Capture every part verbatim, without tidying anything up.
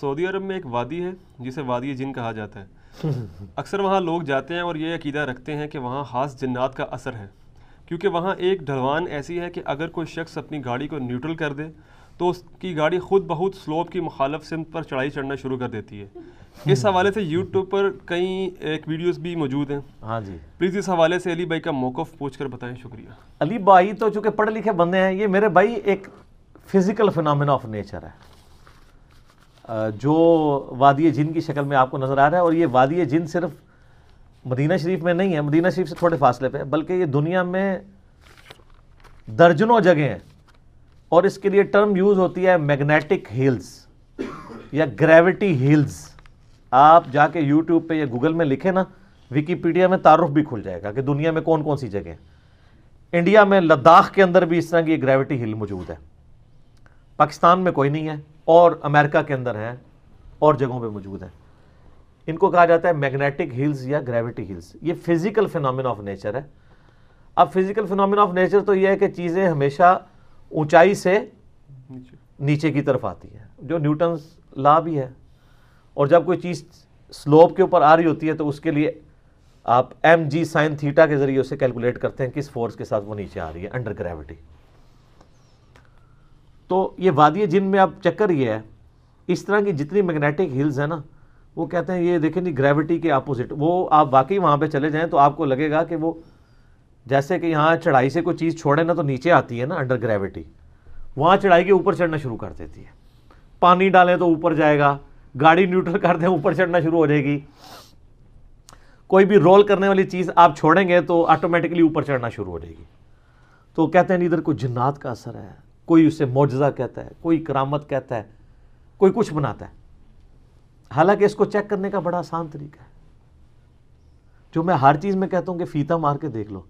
Saudi अरब में एक वादी है जिसे वादी जिन कहा जाता है। अक्सर वहाँ लोग जाते हैं और ये अकीदा रखते हैं कि वहाँ खास जन्नात का असर है, क्योंकि वहाँ एक ढलवान ऐसी है कि अगर कोई शख्स अपनी गाड़ी को न्यूट्रल कर दे तो उसकी गाड़ी खुद बहुत स्लोप की मुखालफ सिमत पर चढ़ाई चढ़ना शुरू कर देती है। इस हवाले से यूट्यूब पर कई एक वीडियोस भी मौजूद हैं। हाँ जी, प्लीज़ इस हवाले से अली भाई का मौक़िफ़ पूछकर बताएं, शुक्रिया। अली भाई तो चूँकि पढ़े लिखे बंदे हैं, ये मेरे भाई एक फ़िज़िकल फिनोमेना ऑफ नेचर है जो वादी जिन की शक्ल में आपको नज़र आ रहा है। और ये वादी जिन सिर्फ मदीना शरीफ में नहीं है, मदीना शरीफ से थोड़े फासले पे, बल्कि ये दुनिया में दर्जनों जगह हैं। और इसके लिए टर्म यूज़ होती है मैग्नेटिक हिल्स या ग्रेविटी हिल्स। आप जाके यूट्यूब पे या गूगल में लिखें ना, विकीपीडिया में तारुफ भी खुल जाएगा कि दुनिया में कौन कौन सी जगह है। इंडिया में लद्दाख के अंदर भी इस तरह की ग्रेविटी हिल मौजूद है, पाकिस्तान में कोई नहीं है, और अमेरिका के अंदर है और जगहों पर मौजूद है। इनको कहा जाता है मैग्नेटिक हिल्स या ग्रेविटी हिल्स। ये फिज़िकल फिनोमेना ऑफ नेचर है। अब फिज़िकल फिनोमेना ऑफ नेचर तो ये है कि चीज़ें हमेशा ऊंचाई से नीचे की तरफ आती है, जो न्यूटन लॉ भी है। और जब कोई चीज़ स्लोप के ऊपर आ रही होती है तो उसके लिए आप एम जी साइन थीटा के ज़रिए उसे कैलकुलेट करते हैं किस फोर्स के साथ वो नीचे आ रही है अंडर ग्रेविटी। तो ये वादी जिन में अब चक्कर ये है, इस तरह की जितनी मैग्नेटिक हिल्स है ना, वो कहते हैं ये देखें जी ग्रेविटी के अपोजिट। वो आप वाकई वहाँ पे चले जाएं तो आपको लगेगा कि वो जैसे कि यहाँ चढ़ाई से कोई चीज़ छोड़े ना तो नीचे आती है ना अंडर ग्रेविटी, वहाँ चढ़ाई के ऊपर चढ़ना शुरू कर देती है। पानी डालें तो ऊपर जाएगा, गाड़ी न्यूट्रल कर दें ऊपर चढ़ना शुरू हो जाएगी, कोई भी रोल करने वाली चीज़ आप छोड़ेंगे तो ऑटोमेटिकली ऊपर चढ़ना शुरू हो जाएगी। तो कहते हैं इधर कोई जिन्नात का असर है, कोई उसे मौजज़ा कहता है, कोई करामत कहता है, कोई कुछ बनाता है। हालांकि इसको चेक करने का बड़ा आसान तरीका है, जो मैं हर चीज़ में कहता हूँ कि फीता मार के देख लो।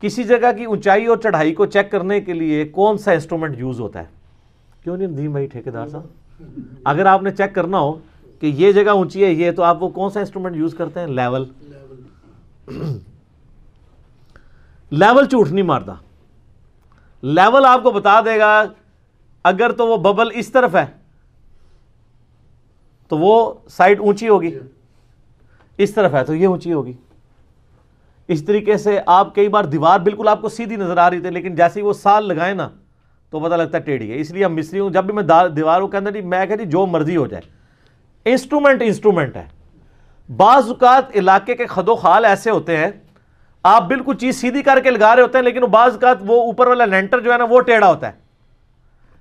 किसी जगह की ऊंचाई और चढ़ाई को चेक करने के लिए कौन सा इंस्ट्रूमेंट यूज़ होता है? क्यों नहीं नदीम भाई ठेकेदार साहब, अगर आपने चेक करना हो कि ये जगह ऊंची है ये, तो आप वो कौन सा इंस्ट्रूमेंट यूज़ करते हैं? लेवल। लेवल झूठ नहीं मारता, लेवल आपको बता देगा अगर तो वो बबल इस तरफ है तो वो साइड ऊंची होगी, इस तरफ है तो ये ऊंची होगी। इस तरीके से आप कई बार दीवार बिल्कुल आपको सीधी नज़र आ रही थी, लेकिन जैसे ही वो साल लगाए ना तो पता लगता है टेढ़ी है। इसलिए हम मिस्त्री हूँ, जब भी मैं दीवारों के अंदर जी मैं कहती जो मर्जी हो जाए, इंस्ट्रूमेंट इंस्ट्रूमेंट है। बाज़ औक़ात इलाके के खदोखाल ऐसे होते हैं, आप बिल्कुल चीज़ सीधी करके लगा रहे होते हैं, लेकिन बाज़ औक़ात वो ऊपर वाला लेंटर जो है ना वो टेढ़ा होता है।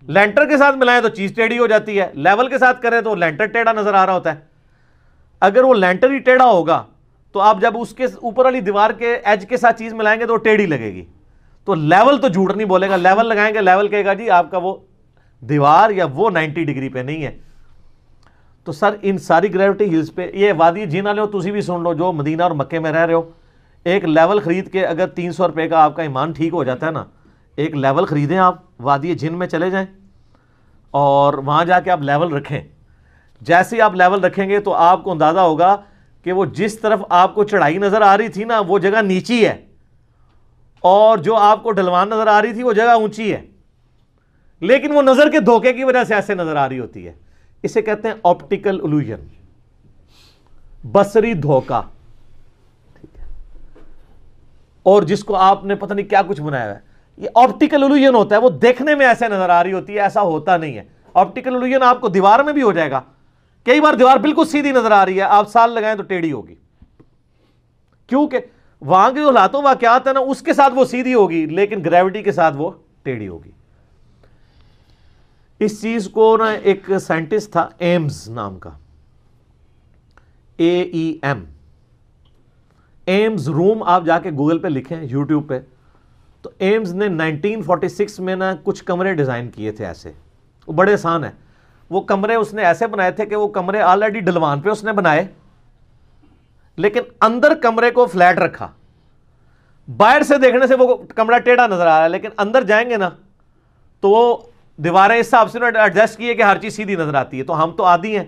लेंटर के साथ मिलाएं तो चीज़ टेढ़ी हो जाती है, लेवल के साथ करें तो लेंटर टेढ़ा नज़र आ रहा होता है। अगर वो लेंटर ही टेढ़ा होगा तो आप जब उसके ऊपर वाली दीवार के एज के साथ चीज़ मिलाएंगे तो वो टेढ़ी लगेगी। तो लेवल तो झूठ नहीं बोलेगा, लेवल लगाएंगे, लेवल कहेगा जी आपका वो दीवार या वो नब्बे डिग्री पे नहीं है। तो सर इन सारी ग्रेविटी हिल्स पे ये वादी जिन वाले हो तुसी भी सुन लो, जो मदीना और मक्के में रह रहे हो, एक लेवल ख़रीद के अगर तीन सौ रुपये का आपका ईमान ठीक हो जाता है ना, एक लेवल ख़रीदें, आप वादी जिन में चले जाएं और वहाँ जाके आप लेवल रखें। जैसे ही आप लेवल रखेंगे तो आपको अंदाज़ा होगा कि वो जिस तरफ आपको चढ़ाई नज़र आ रही थी ना वो जगह नीची है, और जो आपको ढलवान नज़र आ रही थी वो जगह ऊंची है, लेकिन वो नज़र के धोखे की वजह से ऐसे नज़र आ रही होती है। इसे कहते हैं ऑप्टिकल इल्यूजन, बसरी धोखा, ठीक है। और जिसको आपने पता नहीं क्या कुछ बनाया है, ये ऑप्टिकल इल्यूजन होता है। वो देखने में ऐसे नजर आ रही होती है, ऐसा होता नहीं है। ऑप्टिकल इल्यूजन आपको दीवार में भी हो जाएगा, कई बार दीवार बिल्कुल सीधी नजर आ रही है, आप साल लगाएं तो टेढ़ी होगी, क्योंकि वहां के हालातों वाकयात है ना उसके साथ वो सीधी होगी, लेकिन ग्रेविटी के साथ वो टेढ़ी होगी। इस चीज को ना एक साइंटिस्ट था एम्स नाम का, A E M, Ames room, आप जाके गूगल पे लिखें यूट्यूब पे। तो एम्स ने नाइनटीन फोर्टी सिक्स में ना कुछ कमरे डिज़ाइन किए थे ऐसे, वो बड़े आसान है। वो कमरे उसने ऐसे बनाए थे कि वो कमरे ऑलरेडी ढलवान पे उसने बनाए, लेकिन अंदर कमरे को फ्लैट रखा। बाहर से देखने से वो कमरा टेढ़ा नज़र आ रहा है, लेकिन अंदर जाएंगे ना तो वो दीवारें इस हिसाब से एडजस्ट किए कि हर चीज़ सीधी नज़र आती है। तो हम तो आदी हैं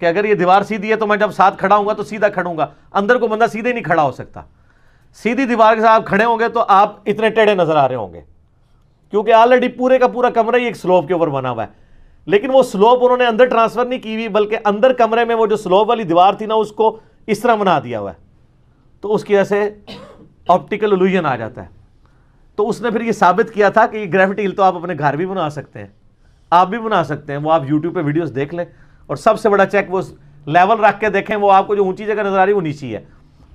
कि अगर ये दीवार सीधी है तो मैं जब साथ खड़ा हूँगा तो सीधा खड़ूंगा, अंदर को बंदा सीधे नहीं खड़ा हो सकता। सीधी दीवार के साथ आप खड़े होंगे तो आप इतने टेढ़े नज़र आ रहे होंगे, क्योंकि ऑलरेडी पूरे का पूरा कमरा ही एक स्लोप के ऊपर बना हुआ है। लेकिन वो स्लोप उन्होंने अंदर ट्रांसफर नहीं की हुई, बल्कि अंदर कमरे में वो जो स्लोप वाली दीवार थी ना उसको इस तरह बना दिया हुआ है, तो उसकी वजह से ऑप्टिकल इल्यूजन आ जाता है। तो उसने फिर ये साबित किया था कि ग्रेविटी हिल तो आप अपने घर भी बना सकते हैं, आप भी बना सकते हैं, वो आप यूट्यूब पे वीडियोस देख लें। और सबसे बड़ा चेक वो लेवल रख के देखें, वो आपको जो ऊंची जगह नजर आ रही है वो नीची है,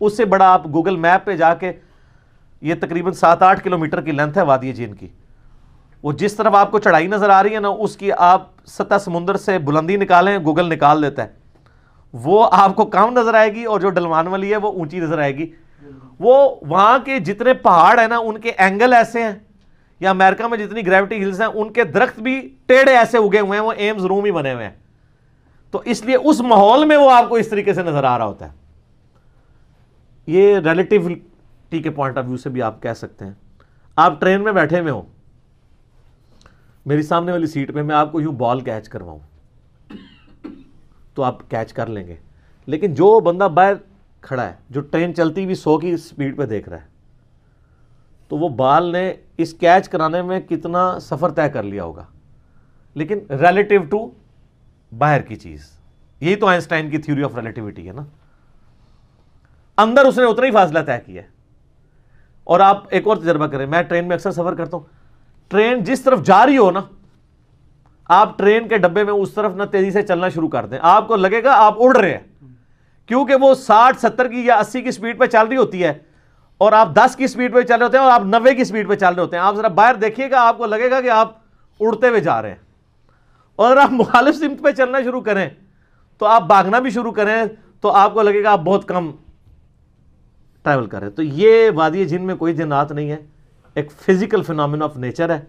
उससे बड़ा आप गूगल मैप पे जाके, ये तकरीबन सात आठ किलोमीटर की लेंथ है वादी जिन की, वो जिस तरफ आपको चढ़ाई नज़र आ रही है ना उसकी आप सतह समुंदर से बुलंदी निकालें, गूगल निकाल देता है, वो आपको कम नज़र आएगी, और जो डलवान वाली है वो ऊंची नज़र आएगी। वो वहाँ के जितने पहाड़ हैं ना उनके एंगल ऐसे हैं, या अमेरिका में जितनी ग्रेविटी हिल्स हैं उनके दरख्त भी टेढ़े ऐसे उगे हुए हैं, वो एम्स रूम ही बने हुए हैं, तो इसलिए उस माहौल में वो आपको इस तरीके से नज़र आ रहा होता है। ये रिलेटिविटी के पॉइंट ऑफ व्यू से भी आप कह सकते हैं। आप ट्रेन में बैठे हुए हो, मेरी सामने वाली सीट पे मैं आपको यूँ बॉल कैच करवाऊँ तो आप कैच कर लेंगे, लेकिन जो बंदा बाहर खड़ा है, जो ट्रेन चलती हुई सौ की स्पीड पे देख रहा है, तो वो बॉल ने इस कैच कराने में कितना सफ़र तय कर लिया होगा, लेकिन रिलेटिव टू बाहर की चीज़, यही तो आइंस्टाइन की थ्योरी ऑफ रिलेटिविटी है ना। अंदर उसने उतना ही फासला तय किया है। और आप एक और तजर्बा करें, मैं ट्रेन में अक्सर सफ़र करता हूँ, ट्रेन जिस तरफ जा रही हो ना, आप ट्रेन के डब्बे में उस तरफ ना तेज़ी से चलना शुरू कर दें, आपको लगेगा आप उड़ रहे हैं, क्योंकि वो साठ सत्तर की या अस्सी की स्पीड पे चल रही होती है और आप दस की स्पीड पे चल रहे होते हैं और आप नब्बे की स्पीड पे चल रहे होते हैं। आप ज़रा बाहर देखिएगा, आपको लगेगा कि आप उड़ते हुए जा रहे हैं। और अगर आप मुखालिफ सिम्त पे चलना शुरू करें, तो आप भागना भी शुरू करें, तो आपको लगेगा आप बहुत कम ट्रैवल करें। तो ये वादी जिन में कोई जन्नात नहीं है, एक फिज़िकल फिनोमेना ऑफ नेचर है,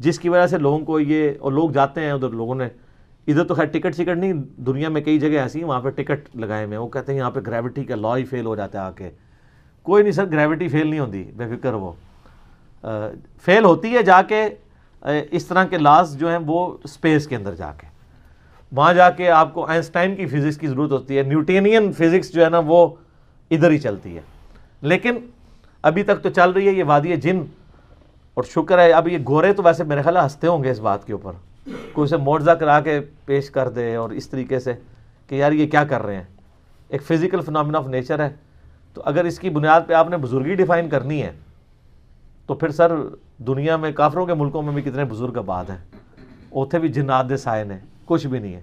जिसकी वजह से लोगों को ये, और लोग जाते हैं उधर, लोगों ने इधर तो खैर टिकट सिकट नहीं, दुनिया में कई जगह ऐसी हैं वहाँ पर टिकट लगाए हुए हैं, वो कहते हैं यहाँ पे ग्रेविटी का लॉ ही फेल हो जाता है आके। कोई नहीं सर, ग्रेविटी फेल नहीं होती, बेफिक्र वो आ, फेल होती है जाके इस तरह के लॉज जो हैं वो स्पेस के अंदर जाके, वहाँ जाके आपको आइंस्टाइन की फ़िज़िक्स की ज़रूरत होती है, न्यूटनियन फिज़िक्स जो है ना वो इधर ही चलती है, लेकिन अभी तक तो चल रही है ये वादी जिन। और शुक्र है, अब ये गोरे तो वैसे मेरे ख्याल हंसते होंगे इस बात के ऊपर, कोई से मोर्जा करा के पेश कर दे और इस तरीके से कि यार ये क्या कर रहे हैं, एक फ़िज़िकल फिनोमेना ऑफ नेचर है। तो अगर इसकी बुनियाद पे आपने बुज़ुर्गी डिफ़ाइन करनी है, तो फिर सर दुनिया में काफ़रों के मुल्कों में भी कितने बुज़ुर्ग आबाद हैं, उथे भी जिन्नात दे साए ने, कुछ भी नहीं है।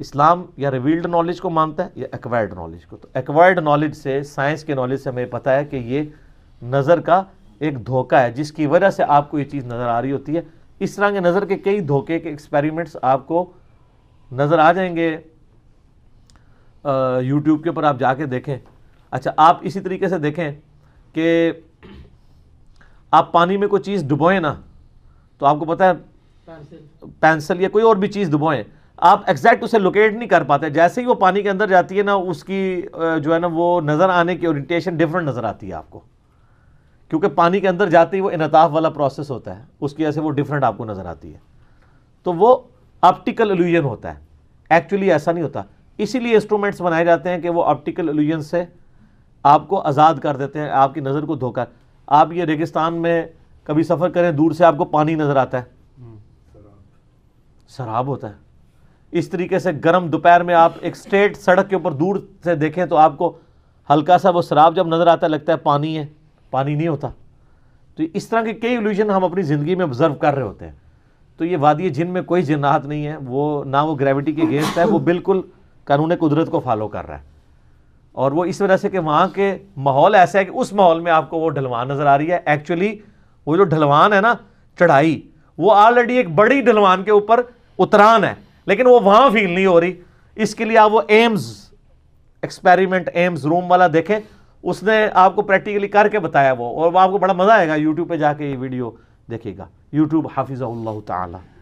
इस्लाम या रिवील्ड नॉलेज को मानता है या एक्वायर्ड नॉलेज को, तो एक्वायर्ड नॉलेज से, साइंस के नॉलेज से हमें पता है कि ये नज़र का एक धोखा है, जिसकी वजह से आपको ये चीज़ नज़र आ रही होती है। इस तरह के नज़र के कई धोखे के एक्सपेरिमेंट्स आपको नज़र आ जाएंगे, यूट्यूब के ऊपर आप जाके देखें। अच्छा, आप इसी तरीके से देखें कि आप पानी में कोई चीज़ डुबोएं ना, तो आपको पता है पेंसिल, पेंसिल या कोई और भी चीज़ डुबोएं, आप एग्जैक्ट उसे लोकेट नहीं कर पाते, जैसे ही वो पानी के अंदर जाती है ना उसकी जो है ना वो नज़र आने की ओरिएंटेशन डिफरेंट नज़र आती है आपको, क्योंकि पानी के अंदर जाते ही वो इनताफ वाला प्रोसेस होता है, उसकी वजह से वो डिफरेंट आपको नज़र आती है, तो वो ऑप्टिकल इल्यूजन होता है। एक्चुअली ऐसा नहीं होता, इसीलिए इंस्ट्रूमेंट्स बनाए जाते हैं कि वो ऑप्टिकल इल्यूजन से आपको आज़ाद कर देते हैं, आपकी नज़र को धोखा। आप ये रेगिस्तान में कभी सफ़र करें, दूर से आपको पानी नज़र आता है, शराब होता है। इस तरीके से गर्म दोपहर में आप एक स्ट्रेट सड़क के ऊपर दूर से देखें, तो आपको हल्का सा वो शराब जब नज़र आता है, लगता है पानी है, पानी नहीं होता। तो इस तरह के कई इल्यूजन हम अपनी ज़िंदगी में ऑब्जर्व कर रहे होते हैं। तो ये वादी जिन में कोई जिन्नात नहीं है, वो ना वो ग्रेविटी के अगेंस्ट है, वो बिल्कुल कानून कुदरत को फॉलो कर रहा है, और वो इस वजह से कि वहाँ के माहौल ऐसा है कि उस माहौल में आपको वो ढलवान नज़र आ रही है। एक्चुअली वो जो ढलवान है ना, चढ़ाई, वो ऑलरेडी एक बड़ी ढलवान के ऊपर उतरान है, लेकिन वो वहाँ फील नहीं हो रही। इसके लिए आप वो एम्स एक्सपेरिमेंट, एम्स रूम वाला देखें, उसने आपको प्रैक्टिकली करके बताया वो, और वो आपको बड़ा मज़ा आएगा। यूट्यूब पे जाके ये वीडियो देखिएगा, यूट्यूब हाफिज़हुल्लाह ताला।